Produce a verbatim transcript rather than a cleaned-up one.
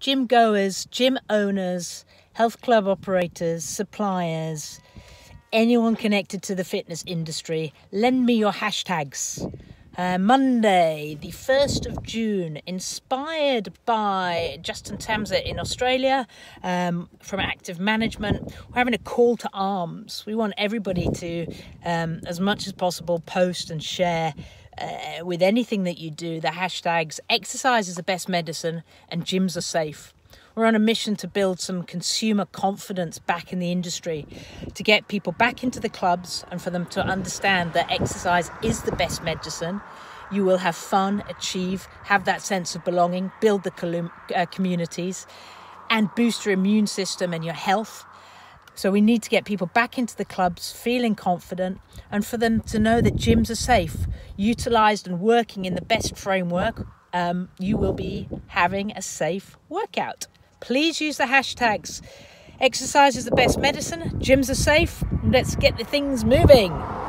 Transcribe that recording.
gym goers, gym owners, health club operators, suppliers, anyone connected to the fitness industry, lend me your hashtags. Uh, Monday, the first of June, inspired by Justin Tamsett in Australia um, from Active Management. We're having a call to arms. We want everybody to, um, as much as possible, post and share uh, with anything that you do. The hashtags, exercise is the best medicine and gyms are safe. We're on a mission to build some consumer confidence back in the industry, to get people back into the clubs and for them to understand that exercise is the best medicine. You will have fun, achieve, have that sense of belonging, build the uh, communities and boost your immune system and your health. So we need to get people back into the clubs, feeling confident, and for them to know that gyms are safe, utilised and working in the best framework. Um, you will be having a safe workout. Please use the hashtags. Exercise is the best medicine. Gyms are safe. Let's get the things moving.